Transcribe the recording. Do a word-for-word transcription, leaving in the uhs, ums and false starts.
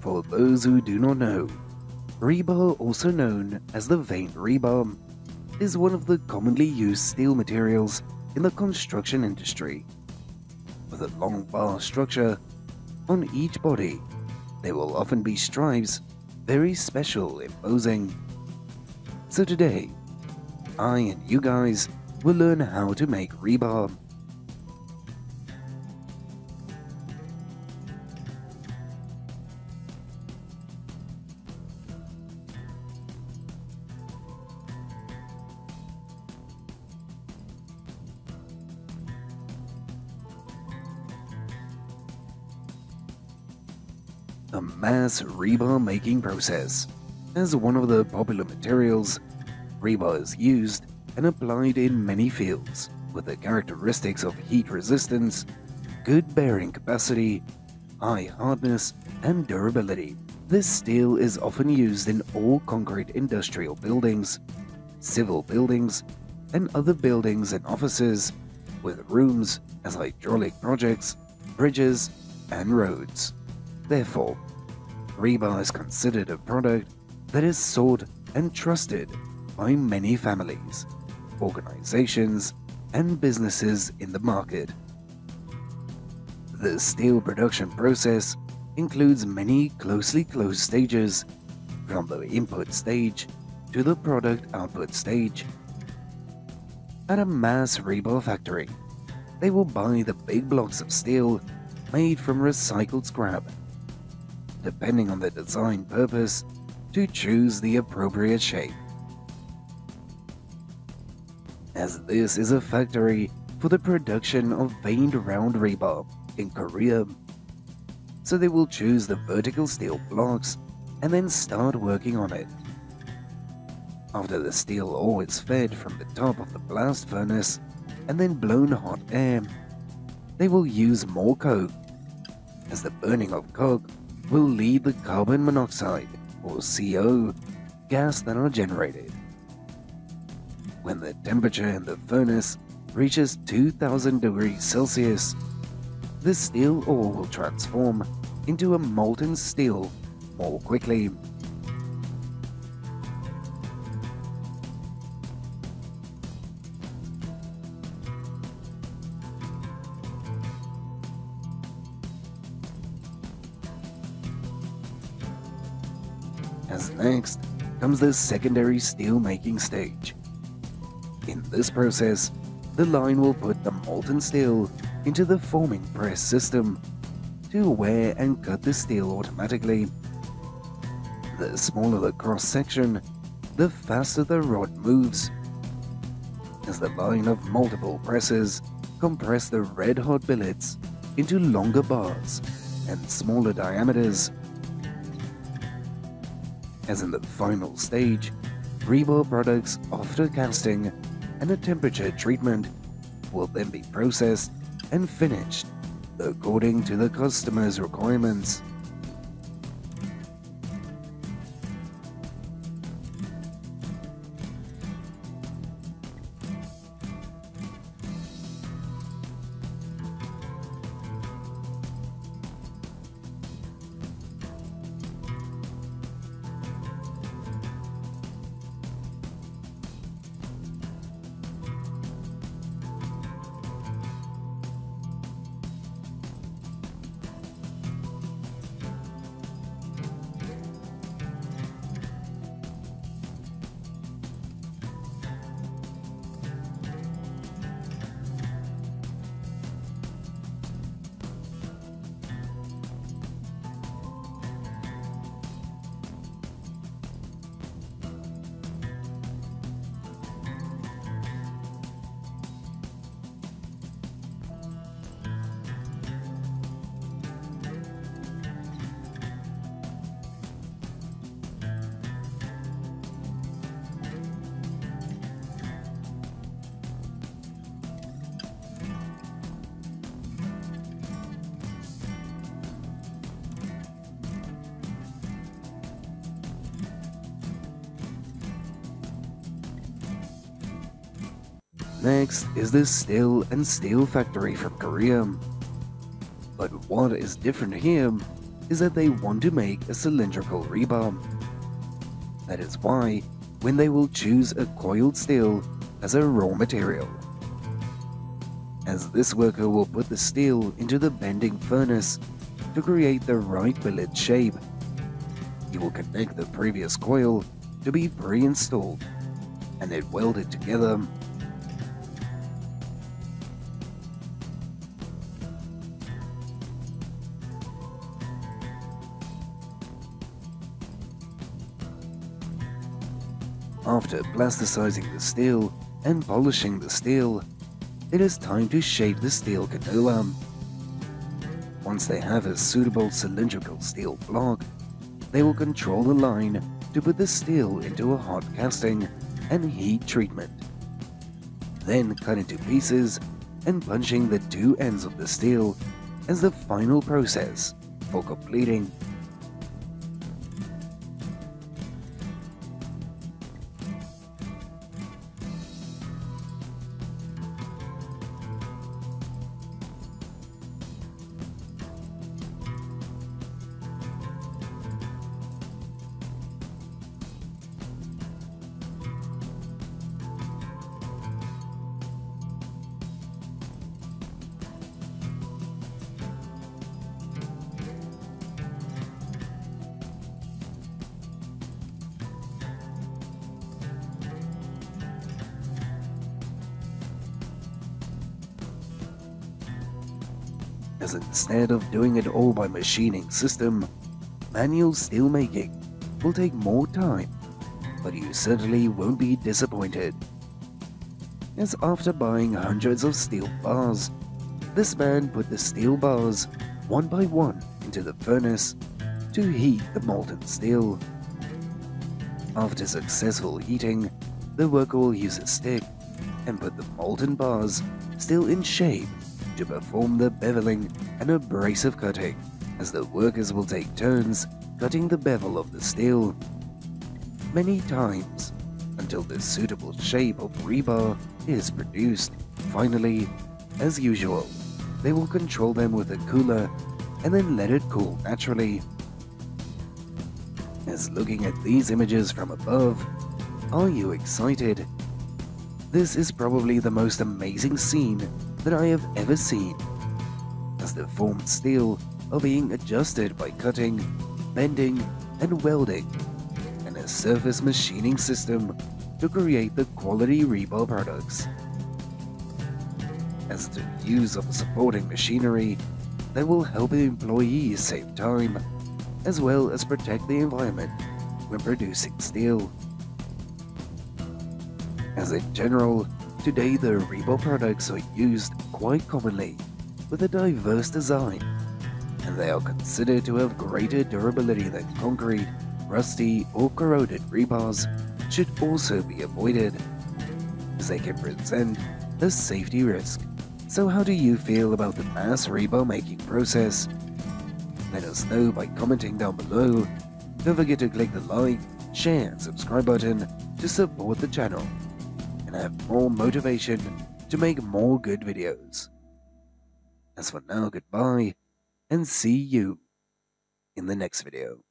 For those who do not know, rebar, also known as the veined rebar, is one of the commonly used steel materials in the construction industry. With a long bar structure on each body, there will often be stripes very special in posing. So today, I and you guys will learn how to make rebar. The mass rebar making process. As one of the popular materials, rebar is used and applied in many fields, with the characteristics of heat resistance, good bearing capacity, high hardness, and durability. This steel is often used in all concrete industrial buildings, civil buildings, and other buildings and offices, with rooms as hydraulic projects, bridges, and roads. Therefore, rebar is considered a product that is sought and trusted by many families, organizations, and businesses in the market. The steel production process includes many closely closed stages, from the input stage to the product output stage. At a mass rebar factory, they will buy the big blocks of steel made from recycled scrap, depending on the design purpose, to choose the appropriate shape. As this is a factory for the production of veined round rebar in Korea, so they will choose the vertical steel blocks and then start working on it. After the steel ore is fed from the top of the blast furnace and then blown hot air, they will use more coke, as the burning of coke will lead the carbon monoxide, or C O, gas that are generated. When the temperature in the furnace reaches two thousand degrees Celsius, the steel ore will transform into a molten steel more quickly. As next comes the secondary steel making stage. In this process, the line will put the molten steel into the forming press system to wear and cut the steel automatically. The smaller the cross section, the faster the rod moves, as the line of multiple presses compress the red hot billets into longer bars and smaller diameters. As in the final stage, rebar products after casting and a temperature treatment will then be processed and finished according to the customer's requirements. Next is the steel and steel factory from Korea. But what is different here is that they want to make a cylindrical rebar. That is why, when they will choose a coiled steel as a raw material, as this worker will put the steel into the bending furnace to create the right billet shape, he will connect the previous coil to be pre-installed and then weld it together. After plasticizing the steel and polishing the steel, it is time to shape the steel canola. Once they have a suitable cylindrical steel block, they will control the line to put the steel into a hot casting and heat treatment. Then cut into pieces and punching the two ends of the steel as the final process for completing. As instead of doing it all by machining system, manual steelmaking will take more time, but you certainly won't be disappointed. As after buying hundreds of steel bars, this man put the steel bars one by one into the furnace to heat the molten steel. After successful heating, the worker will use a stick and put the molten bars still in shape to perform the beveling and abrasive cutting, as the workers will take turns cutting the bevel of the steel many times until the suitable shape of rebar is produced. Finally, as usual, they will control them with a cooler and then let it cool naturally. As looking at these images from above, are you excited? This is probably the most amazing scene that I have ever seen, as the formed steel are being adjusted by cutting, bending and welding, and a surface machining system to create the quality rebar products. As the use of supporting machinery that will help the employees save time, as well as protect the environment when producing steel. As in general, today the rebar products are used quite commonly with a diverse design, and they are considered to have greater durability than concrete. Rusty or corroded rebars should also be avoided, as they can present a safety risk. So how do you feel about the mass rebar making process? Let us know by commenting down below. Don't forget to click the like, share and subscribe button to support the channel, and have more motivation to make more good videos. As for now, goodbye, and see you in the next video.